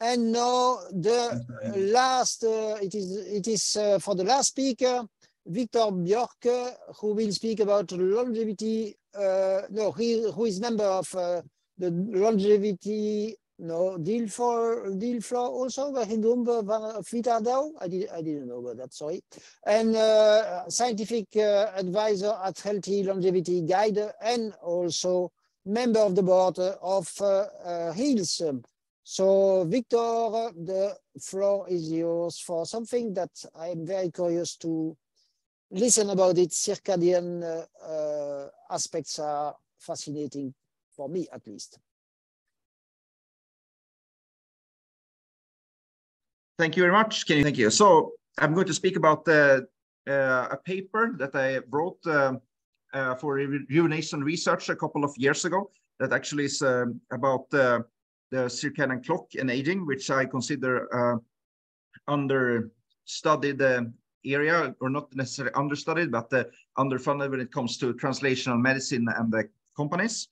And now the last, it is for the last speaker, Victor Björk, who will speak about longevity, who is member of the longevity, deal flow also, I didn't know about that, sorry. And scientific advisor at Healthy Longevity Guide, and also member of the board of HEALS. So Victor, the floor is yours for something that I'm very curious to listen about. It circadian aspects are fascinating for me, at least. Thank you very much, Kenny. Thank you. So I'm going to speak about a paper that I wrote for Rejuvenation Research a couple of years ago that actually is about the circadian clock and aging, which I consider understudied area, or not necessarily understudied, but underfunded when it comes to translational medicine and the companies.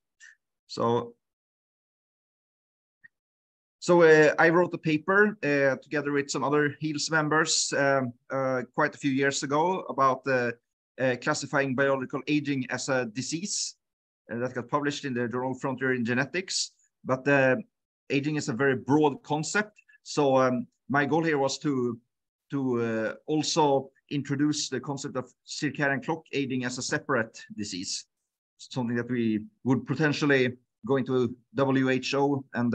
So I wrote a paper together with some other HEALS members quite a few years ago about classifying biological aging as a disease, that got published in the journal Frontier in Genetics. But aging is a very broad concept. So my goal here was to also introduce the concept of circadian clock aging as a separate disease, something that we would potentially go into WHO and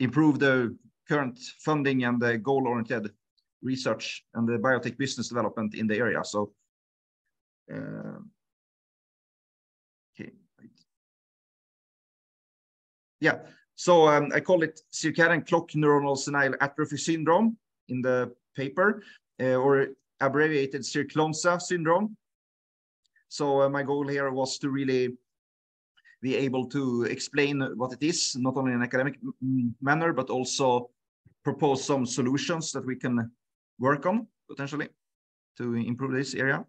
improve the current funding and the goal-oriented research and the biotech business development in the area. So, okay, right. Yeah, so I call it circadian clock neuronal senile atrophy syndrome in the paper, or abbreviated circlonsa syndrome. So my goal here was to really be able to explain what it is, not only in an academic manner, but also propose some solutions that we can work on potentially to improve this area.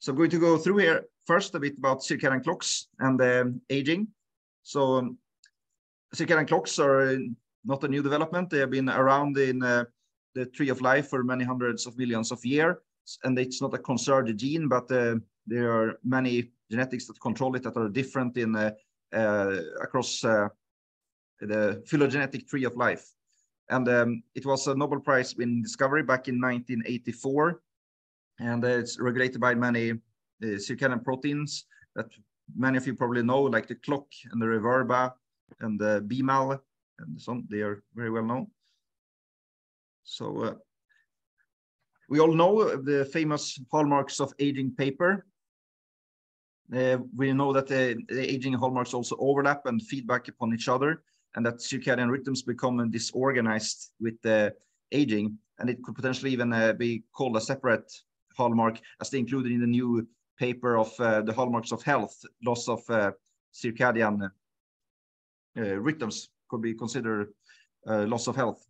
So I'm going to go through here first a bit about circadian clocks and aging. So circadian clocks are not a new development. They have been around in the tree of life for many hundreds of millions of years, and it's not a conserved gene, but there are many genetics that control it that are different in across the phylogenetic tree of life. And it was a Nobel Prize in discovery back in 1984. And it's regulated by many circadian proteins that many of you probably know, like the clock and the reverb and the Bmal1, and so on. They are very well known. So we all know the famous hallmarks of aging paper. We know that the aging hallmarks also overlap and feedback upon each other, and that circadian rhythms become disorganized with the aging, and it could potentially even be called a separate hallmark, as they included in the new paper of the hallmarks of health. Loss of circadian rhythms could be considered loss of health.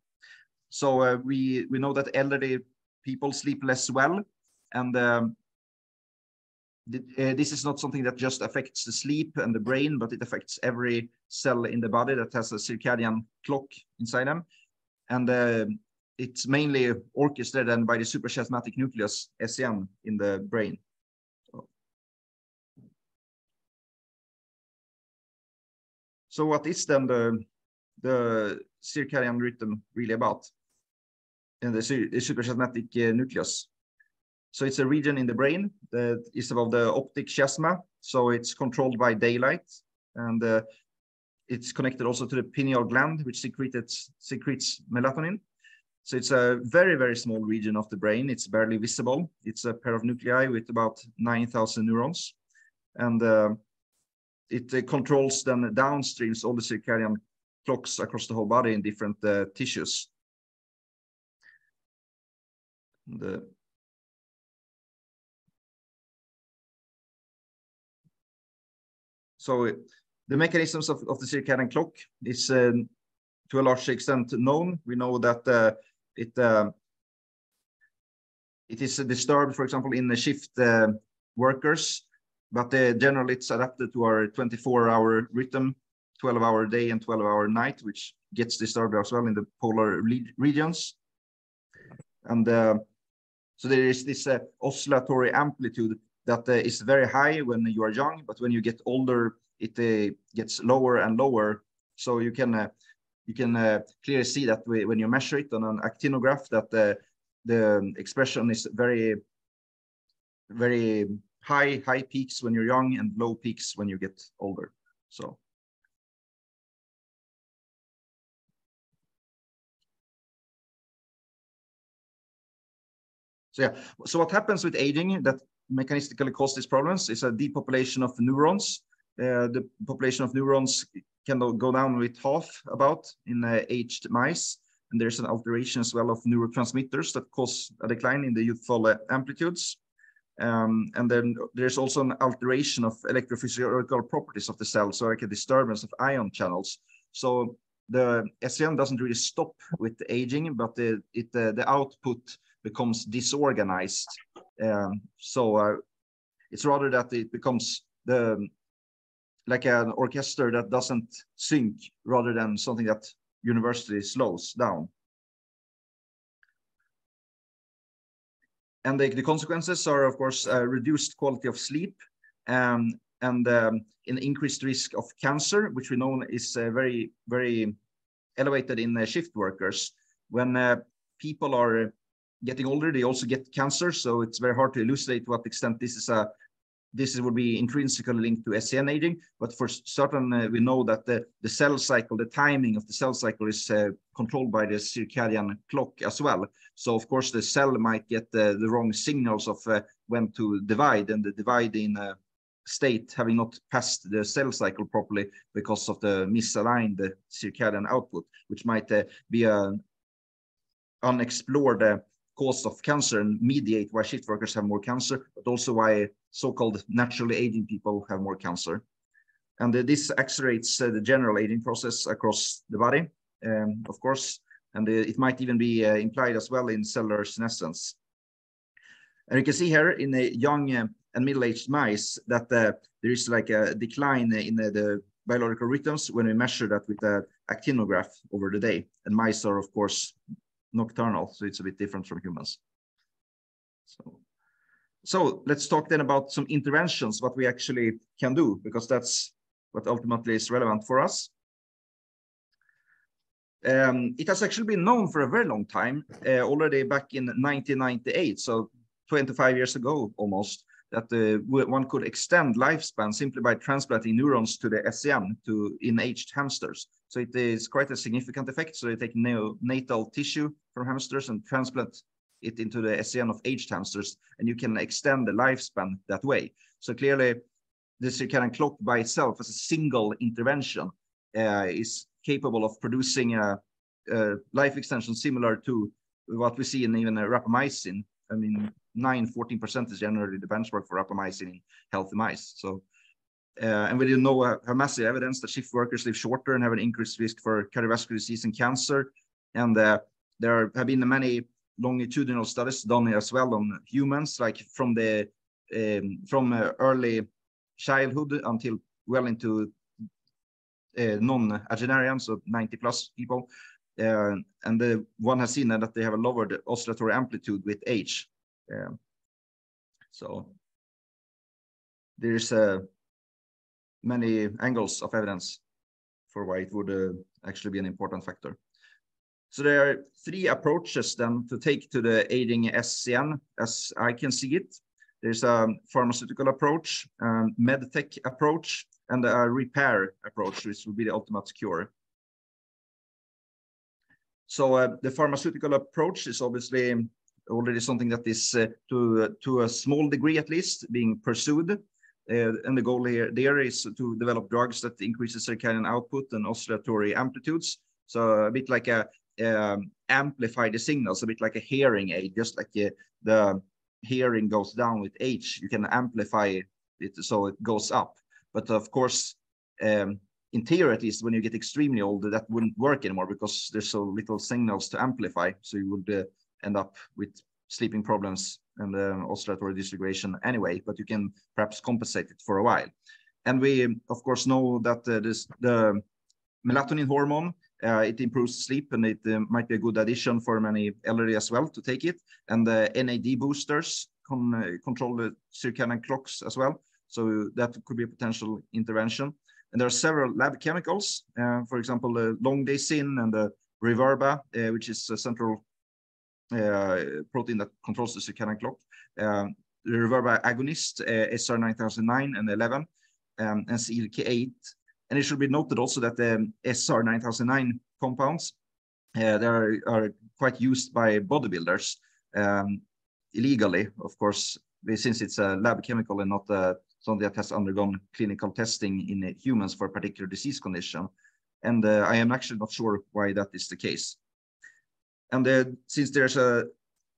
So we know that elderly people sleep less well, and this is not something that just affects the sleep and the brain, but it affects every cell in the body that has a circadian clock inside them. And it's mainly orchestrated then by the suprachiasmatic nucleus, SCN, in the brain. So what is then the circadian rhythm really about? And the suprachiasmatic nucleus. So it's a region in the brain that is above the optic chiasma. So it's controlled by daylight, and it's connected also to the pineal gland, which secretes melatonin. So it's a very, very small region of the brain. It's barely visible. It's a pair of nuclei with about 9,000 neurons. And it controls then downstreams all the circadian clocks across the whole body in different tissues. So the mechanisms of the circadian clock is to a large extent known. We know that it is disturbed, for example, in the shift workers, but generally it's adapted to our 24-hour rhythm, 12-hour day and 12-hour night, which gets disturbed as well in the polar regions. And so there is this oscillatory amplitude that is very high when you are young, but when you get older, it gets lower and lower. So you can clearly see that when you measure it on an actinograph, that the expression is very, very high, high peaks when you're young and low peaks when you get older. So. So yeah, so what happens with aging that mechanistically causes these problems is a depopulation of neurons. The population of neurons can go down with half about in aged mice. And there's an alteration as well of neurotransmitters that cause a decline in the youthful amplitudes. And then there's also an alteration of electrophysiological properties of the cell, so like a disturbance of ion channels. So the SCN doesn't really stop with aging, but the output becomes disorganized. It's rather that it becomes like an orchestra that doesn't sync, rather than something that universally slows down. And the consequences are, of course, reduced quality of sleep and an increased risk of cancer, which we know is very, very elevated in shift workers. When people are getting older, they also get cancer. So it's very hard to elucidate to what extent this is this would be intrinsically linked to SCN aging, but for certain, we know that the cell cycle, the timing of the cell cycle is controlled by the circadian clock as well. So of course, the cell might get the wrong signals of when to divide, and the dividing state having not passed the cell cycle properly because of the misaligned circadian output, which might be an unexplored cause of cancer and mediate why shift workers have more cancer, but also why so-called naturally aging people have more cancer. And this accelerates the general aging process across the body, of course, and it might even be implied as well in cellular senescence. And you can see here in the young and middle-aged mice that there is like a decline in the biological rhythms when we measure that with an actinograph over the day. And mice are, of course, nocturnal, so it's a bit different from humans. So let's talk then about some interventions, what we actually can do, because that's what ultimately is relevant for us. It has actually been known for a very long time, already back in 1998, so 25 years ago almost, that one could extend lifespan simply by transplanting neurons to the SCN in aged hamsters. So it is quite a significant effect. So they take neonatal tissue from hamsters and transplant it into the SCN of aged hamsters, and you can extend the lifespan that way. So clearly, the circadian clock by itself as a single intervention is capable of producing a life extension similar to what we see in even rapamycin. I mean, 14% is generally the benchmark for rapamycin in healthy mice. So, and we do know massive evidence that shift workers live shorter and have an increased risk for cardiovascular disease and cancer. And there have been many longitudinal studies done as well on humans, like from the early childhood until well into non-agenarians, so 90+ people. And one has seen that they have a lowered oscillatory amplitude with age. So there's many angles of evidence for why it would actually be an important factor. So there are three approaches then to take to the aging SCN as I can see it. There's a pharmaceutical approach, medtech approach, and a repair approach, which will be the ultimate cure. So the pharmaceutical approach is obviously already something that is to a small degree at least being pursued, and the goal here there is to develop drugs that increases circadian output and oscillatory amplitudes. So a bit like amplify the signals, a bit like a hearing aid, just like the hearing goes down with age, you can amplify it so it goes up. But of course, in theory, at least when you get extremely old, that wouldn't work anymore because there's so little signals to amplify. So you would end up with sleeping problems and oscillatory dysregulation anyway, but you can perhaps compensate it for a while. And we, of course, know that the melatonin hormone It improves sleep, and it might be a good addition for many elderly as well to take it. And the NAD boosters control the circadian clocks as well. So that could be a potential intervention. And there are several lab chemicals, for example, the longdaysin and the reverb alpha, which is a central protein that controls the circadian clock. The reverb alpha agonist, SR9009 and 11, and CLK8. And it should be noted also that the SR9009 compounds, they are quite used by bodybuilders, illegally, of course, since it's a lab chemical and not something that has undergone clinical testing in humans for a particular disease condition. And I am actually not sure why that is the case. And since there's a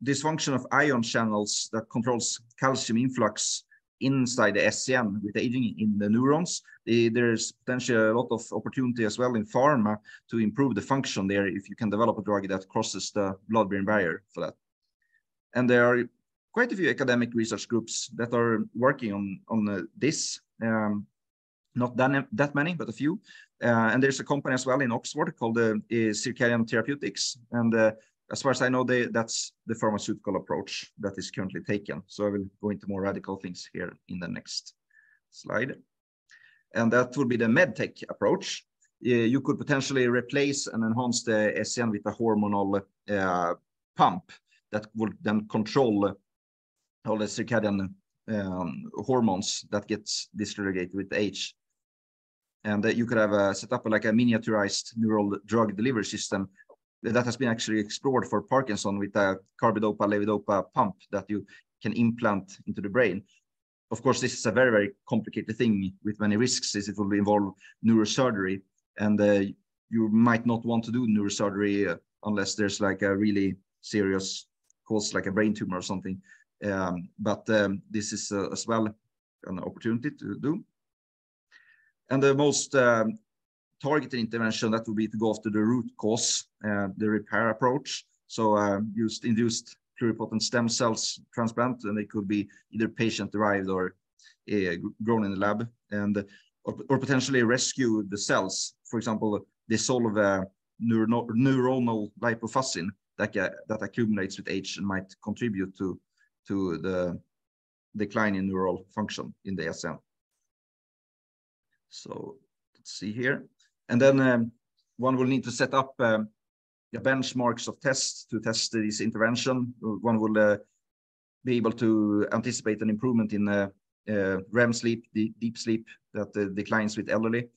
dysfunction of ion channels that controls calcium influx inside the SCN with aging in the neurons, there's potentially a lot of opportunity as well in pharma to improve the function there if you can develop a drug that crosses the blood-brain barrier for that. And there are quite a few academic research groups that are working on this, not that many, but a few. And there's a company as well in Oxford called Circadian Therapeutics. And as far as I know, that's the pharmaceutical approach that is currently taken. So I will go into more radical things here in the next slide. And that would be the medtech approach. You could potentially replace and enhance the SCN with a hormonal pump that would then control all the circadian hormones that gets dysregulated with age. And you could have a set up like a miniaturized neural drug delivery system that has been actually explored for Parkinson with a carbidopa levodopa pump that you can implant into the brain. Of course, this is a very, very complicated thing with many risks, as it will involve neurosurgery. And you might not want to do neurosurgery unless there's like a really serious cause, like a brain tumor or something. But this is as well an opportunity to do. And the most targeted intervention, that would be to go after the root cause, the repair approach. So used induced pluripotent stem cells transplant, and they could be either patient-derived or grown in the lab, and or potentially rescue the cells. For example, dissolve neuronal lipofuscin that accumulates with age and might contribute to the decline in neural function in the SCN. So let's see here. And then one will need to set up the benchmarks of tests to test this intervention. One will be able to anticipate an improvement in REM sleep, deep sleep that declines with elderly.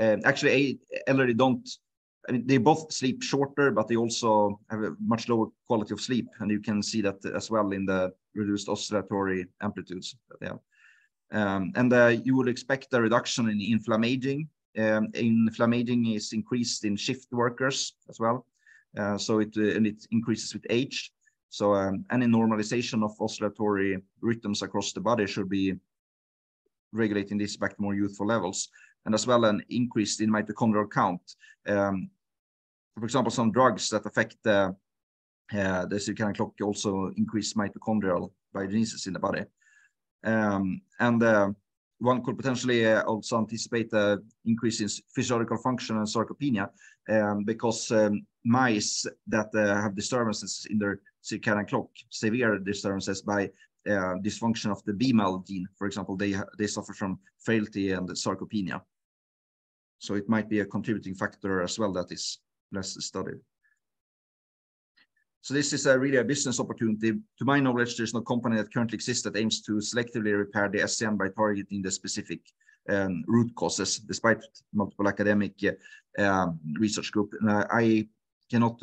Actually, elderly don't, I mean, they both sleep shorter, but they also have a much lower quality of sleep. And you can see that as well in the reduced oscillatory amplitudes that they have. And you would expect a reduction in inflammaging. Inflammaging is increased in shift workers as well, so it increases with age. So any normalization of oscillatory rhythms across the body should be regulating this back to more youthful levels, and as well an increase in mitochondrial count. For example, some drugs that affect the circadian clock also increase mitochondrial biogenesis in the body. And one could potentially also anticipate an increase in physiological function and sarcopenia, because mice that have disturbances in their circadian clock, severe disturbances by dysfunction of the Bmal gene, for example, they suffer from frailty and sarcopenia. So it might be a contributing factor as well that is less studied. So this is really a business opportunity. To my knowledge, there's no company that currently exists that aims to selectively repair the SCN by targeting the specific root causes, despite multiple academic research group. And I cannot,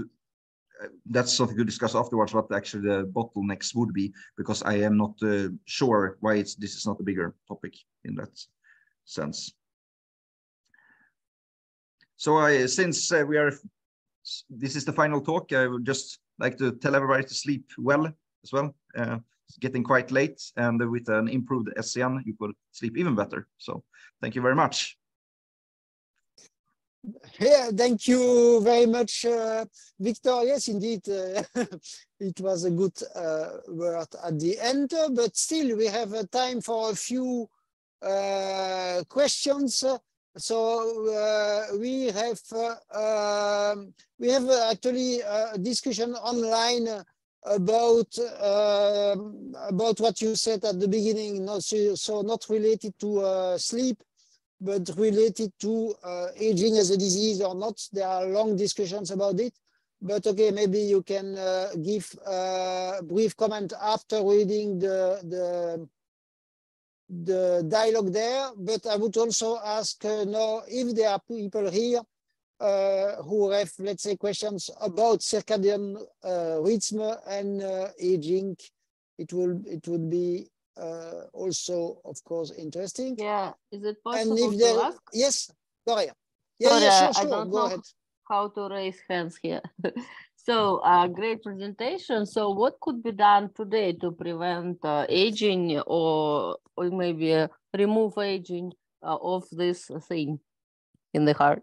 that's something to discuss afterwards, what actually the bottlenecks would be, because I am not sure why this is not a bigger topic in that sense. So since this is the final talk, I would just like to tell everybody to sleep well as well. It's getting quite late, and with an improved SCN, you could sleep even better. So thank you very much. Yeah, thank you very much, Victor. Yes, indeed, it was a good word at the end, but still we have time for a few questions. So we have actually a discussion online about what you said at the beginning. No, so not related to sleep, but related to aging as a disease or not. There are long discussions about it. But okay, maybe you can give a brief comment after reading the dialogue there. But I would also ask now if there are people here who have, let's say, questions about circadian rhythm and aging. It would be also, of course, interesting. Yeah, is it possible to ask? Yes, go ahead. Yeah, yeah, sure, sure, go ahead. How to raise hands here. So great presentation. So what could be done today to prevent aging or maybe remove aging of this thing in the heart?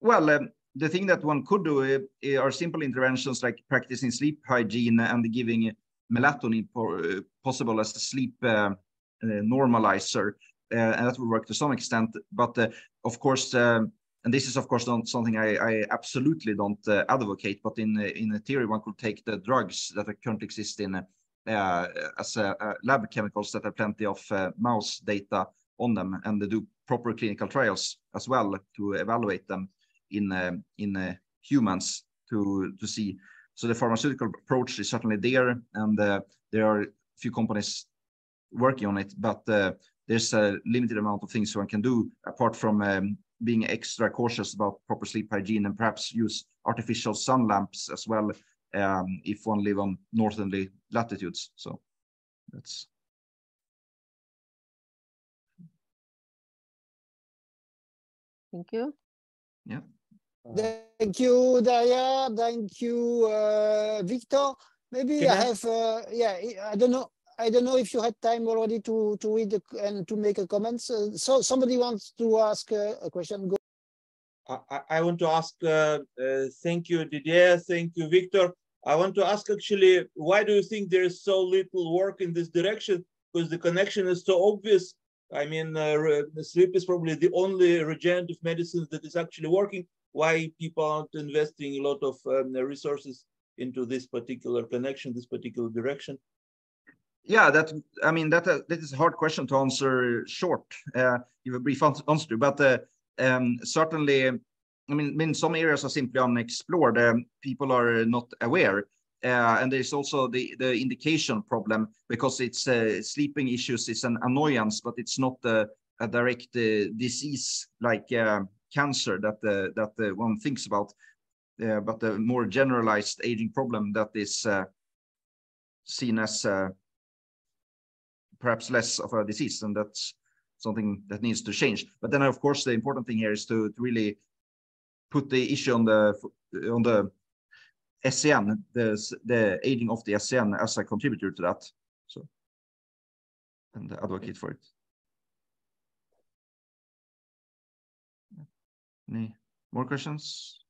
Well, the thing that one could do are simple interventions like practicing sleep hygiene and giving melatonin possible as a sleep normalizer. And that would work to some extent, but of course, and this is, of course, not something I absolutely don't advocate. But in theory, one could take the drugs that currently exist in as lab chemicals that have plenty of mouse data on them, and they do proper clinical trials as well to evaluate them in humans to see. So the pharmaceutical approach is certainly there, and there are a few companies working on it. But there's a limited amount of things one can do apart from being extra cautious about proper sleep hygiene, and perhaps use artificial sun lamps as well if one live on northerly latitudes. So that's. Thank you. Yeah. Thank you, Daria. Thank you, Victor. Maybe I have. Yeah, I don't know if you had time already to read and to make a comment. So somebody wants to ask a question. Go. I want to ask, thank you, Didier. Thank you, Victor. I want to ask, actually, why do you think there is so little work in this direction? Because the connection is so obvious. I mean, sleep is probably the only regenerative medicine that is actually working. Why people aren't investing a lot of resources into this particular connection, this particular direction? Yeah, that is a hard question to answer short, give a brief answer, but certainly, some areas are simply unexplored. People are not aware, and there's also the indication problem, because it's sleeping issues is an annoyance, but it's not a direct disease like cancer that one thinks about, but a more generalized aging problem that is seen as perhaps less of a disease, and that's something that needs to change. But then, of course, the important thing here is to really put the issue on the SCN, the aging of the SCN, as a contributor to that. So, and advocate for it. Any more questions?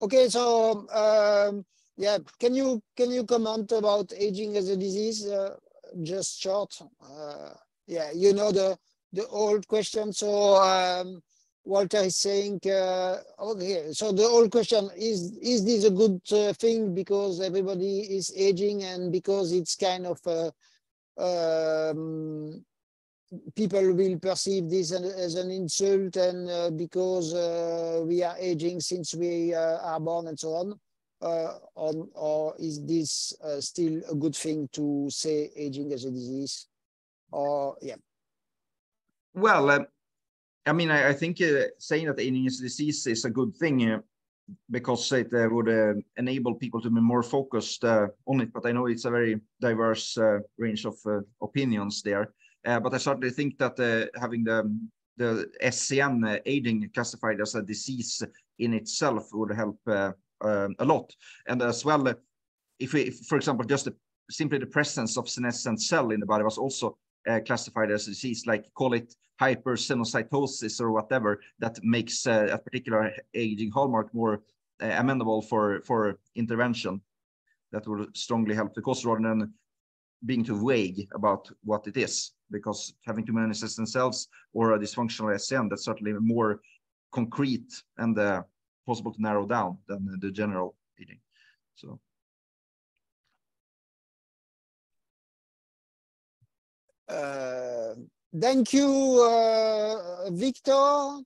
Okay, so. Yeah, can you comment about aging as a disease? Just short. Yeah, you know the old question. So Walter is saying, okay. So the old question is this a good thing because everybody is aging and because it's kind of people will perceive this as an insult, and because we are aging since we are born and so on. Or is this still a good thing to say aging as a disease? Or yeah. Well, I think saying that aging as a disease is a good thing because it would enable people to be more focused on it. But I know it's a very diverse range of opinions there. But I certainly think that having the SCN aging classified as a disease in itself would help. A lot, and as well, if for example, just simply the presence of senescent cell in the body was also classified as a disease, like call it hypersenocytosis or whatever, that makes a particular aging hallmark more amenable for intervention. That will strongly help the cause rather than being too vague about what it is, because having too many resistant cells or a dysfunctional SCN, that's certainly more concrete and possible to narrow down than the general eating. So. Thank you, Victor.